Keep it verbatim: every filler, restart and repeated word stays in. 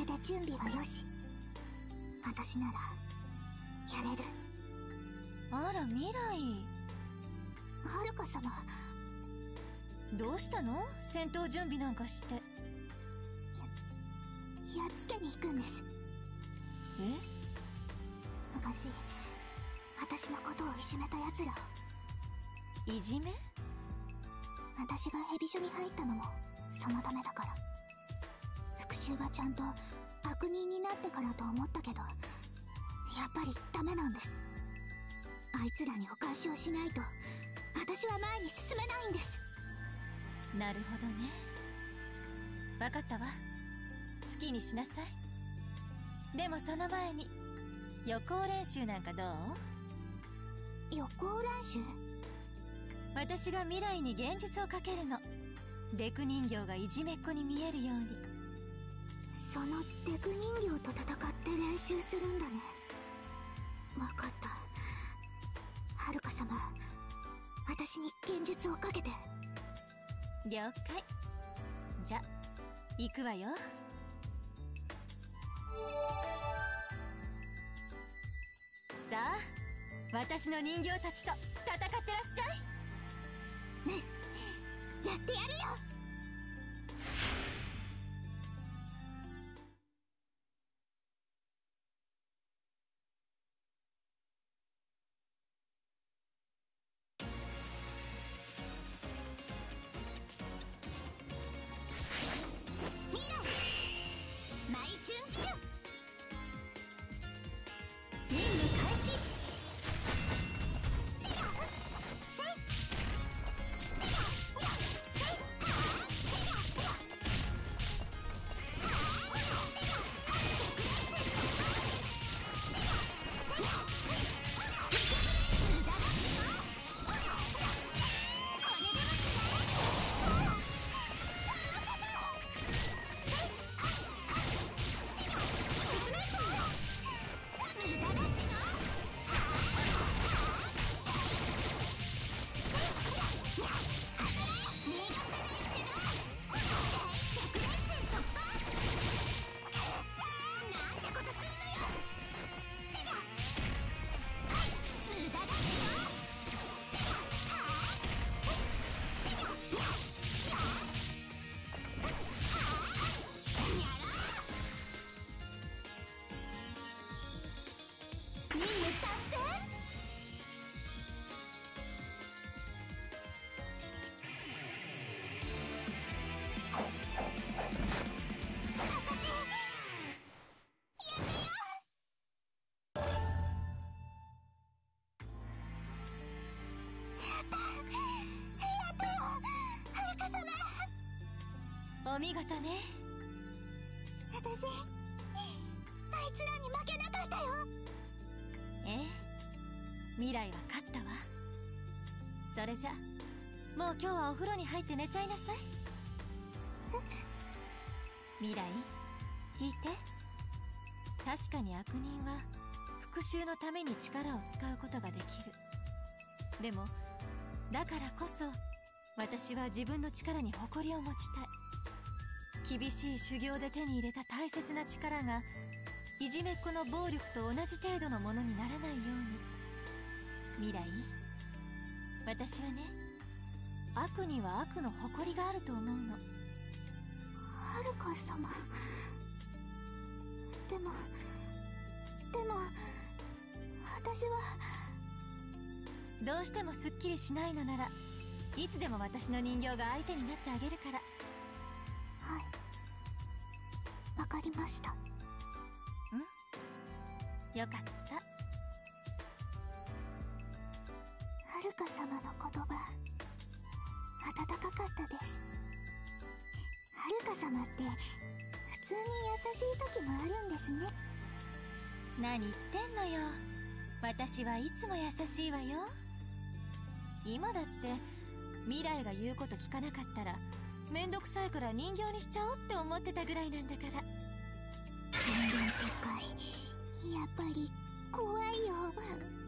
れで準備はよし。私ならやれる。あら未来、はるか様、どうしたの？戦闘準備なんかして。ややっつけに行くんです。え？昔私のことをいじめたやつら。いじめ？私がヘビ所に入ったのもそのためだから。復讐がちゃんと悪人になってからと思ったけど、やっぱりダメなんです。あいつらにお返しをしないと私は前に進めないんです。なるほどね。分かったわ。好きにしなさい。でもその前に予行練習なんかどう？予行練習？私が未来に現実をかけるの。デク人形がいじめっ子に見えるように。そのデク人形と戦って練習するんだね。分かった。はるか様、私に現実をかけて。了解。じゃ、行くわよ。さあ、私の人形たちと戦ってらっしゃい。うん、やってやるよ。お見事ね。私、あいつらに負けなかったよ。ええ、未来は勝ったわ。それじゃ、もう今日はお風呂に入って寝ちゃいなさい。未来、聞いて。確かに悪人は復讐のために力を使うことができる。でも、だからこそ私は自分の力に誇りを持ちたい。厳しい修行で手に入れた大切な力がいじめっ子の暴力と同じ程度のものにならないように。未来、私はね、悪には悪の誇りがあると思うの。はるか様、でもでも私は。どうしてもすっきりしないのなら、いつでも私の人形が相手になってあげるから。わかりました。うん、よかった。はるか様の言葉、温かかったです。はるか様って普通に優しい時もあるんですね。何言ってんのよ。私はいつも優しいわよ。今だって未来が言うこと聞かなかったらめんどくさいから人形にしちゃおうって思ってたぐらいなんだから。宣言撤回、やっぱり怖いよ。